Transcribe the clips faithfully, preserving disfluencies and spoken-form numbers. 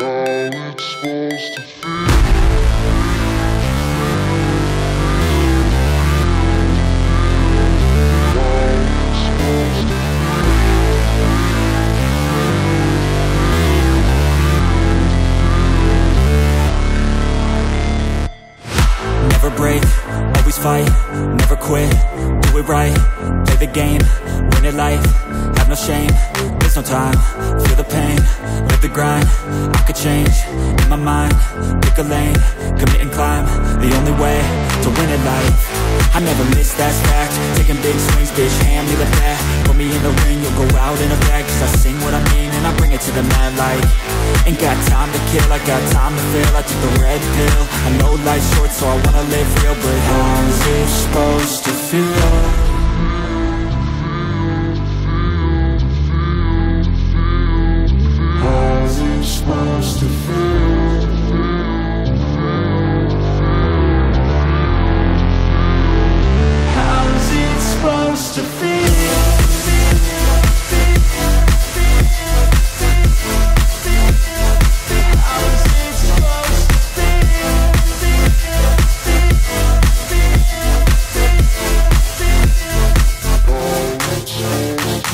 How it's supposed to feel. Break, always fight, never quit, do it right, play the game, win it life, have no shame, there's no time, feel the pain, live the grind, I could change, in my mind, pick a lane, commit and climb, the only way, to win it life, I never miss, that's fact, taking big swings, bitch, hand me the bat, put me in the ring, you'll go out in a bag, cause I sing what I mean, and I bring it to the mad light. Ain't got time to kill, I got time to feel. I took the red pill, I know life's short, so I wanna live real. But how's it supposed to feel? How's it supposed to feel? How's it supposed to feel?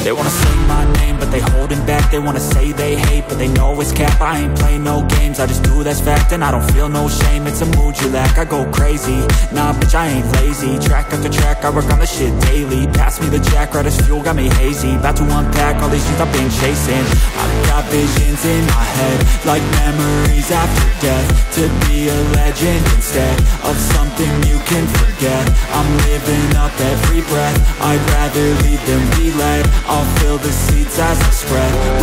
They wanna say my name, but they holding back. They wanna say they hate, but they know it's cap. I ain't play no games, I just do that's fact. And I don't feel no shame, it's a mood you lack. I go crazy, nah bitch I ain't lazy. Track after track, I work on this shit daily. Pass me the jack, right as fuel, got me hazy. About to unpack all these things I've been chasing. I've got visions in my head, like memories after death. To be a legend instead of something you can forget. I'm living up every breath, I'd rather lead than be led. I'll fill the seeds as I spread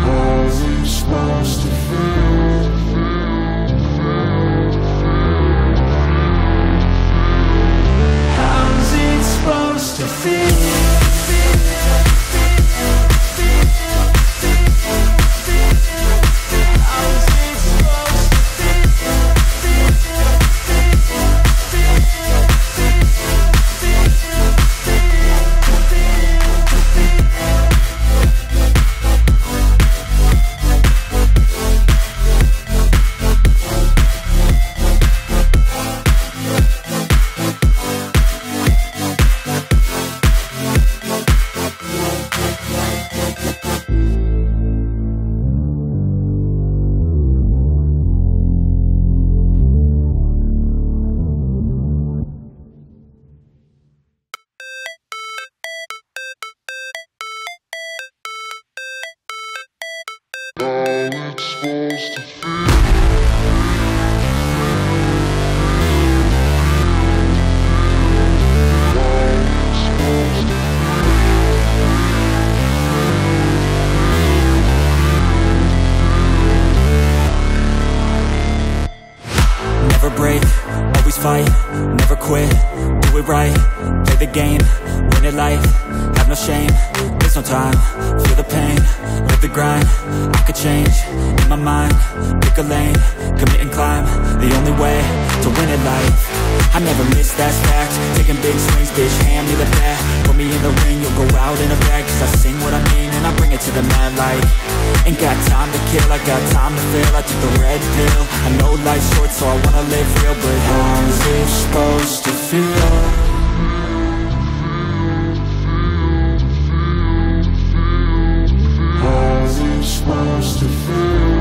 How's it supposed to feel? How's it supposed to feel? Fight, never quit, do it right, play the game, win it life, have no shame, there's no time, feel the pain, live the grind, I could change, in my mind, pick a lane, commit and climb, the only way, to win it life. I never miss, that's fact, taking big swings, bitch, hand me the bat, put me in the ring, you'll go out in a bag, cause I sing what I mean, and I bring it to the mad light, ain't got time to kill, I got time to feel, I took the red pill, I know life's short, so I wanna live real, but how's it supposed to feel? How's it supposed to feel?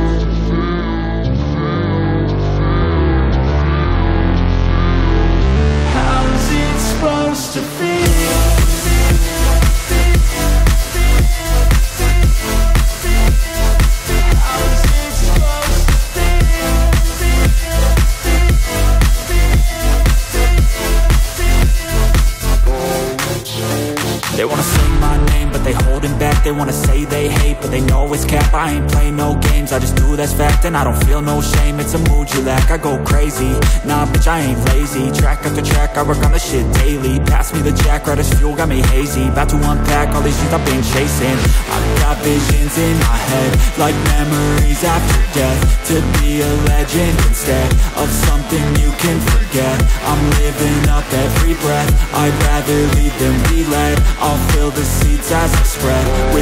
Supposed to feel. They wanna say they hate, but they know it's cap. I ain't play no games, I just do that's fact. And I don't feel no shame, it's a mood you lack. I go crazy, nah bitch I ain't lazy. Track after track, I work on this shit daily. Pass me the jack, right as fuel, got me hazy. About to unpack all these shit I've been chasing. I've got visions in my head, like memories after death. To be a legend instead of something you can forget. I'm living up every breath, I'd rather lead than be led. I'll fill the seeds as I spread, with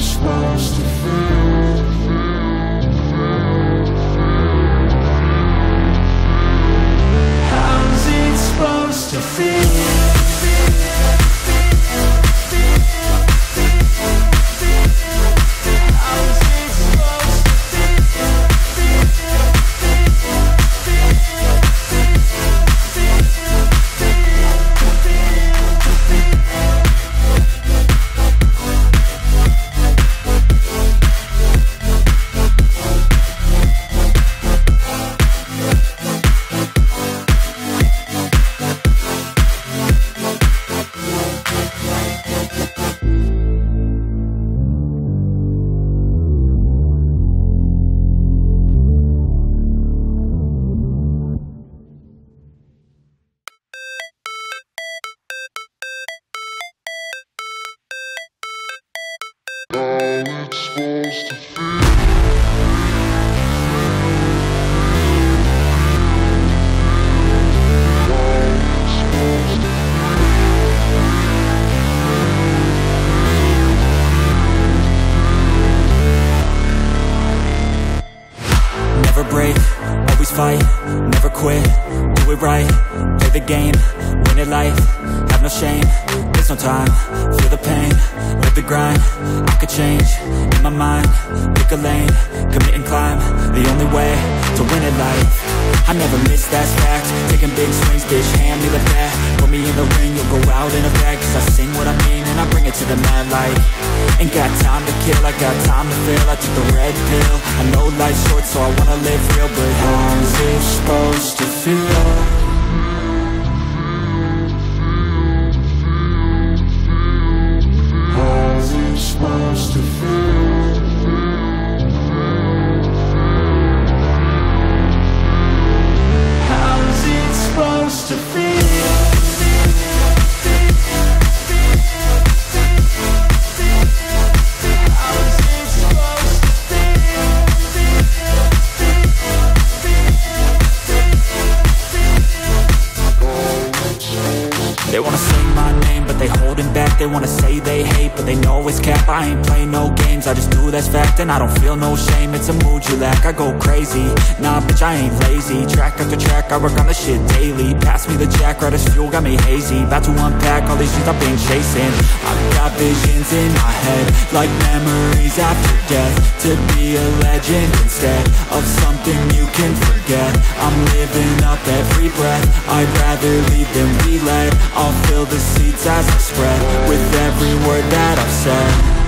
Supposed to feel never break, always fight, never quit, do it right, play the game, win at life, have no shame, there's no time, feel the pain, live the grind. I could change in my mind, pick a lane, commit and climb, the only way to win at life. I never miss, that's fact, taking big swings, bitch, hand me the bat. Put me in the ring, you'll go out in a bag, cause I sing what I mean and I bring it to the mad light. Ain't got time to kill, I got time to feel, I took the red pill. I know life's short so I wanna live real, but how's it supposed to feel? Supposed to feel, how's it supposed to feel? They wanna say they hate, but they know it's cap. I ain't play no games, I just do that's fact. And I don't feel no shame, it's a mood you lack. I go crazy, nah bitch I ain't lazy. Track after track, I work on this shit daily. Pass me the jack, right as fuel, got me hazy. About to unpack all these shit I've been chasing. I've got visions in my head, like memories after death. To be a legend instead of something you can forget. I'm living up every breath, I'd rather lead than be led. I'll fill the seeds as I spread, with every word that I've said.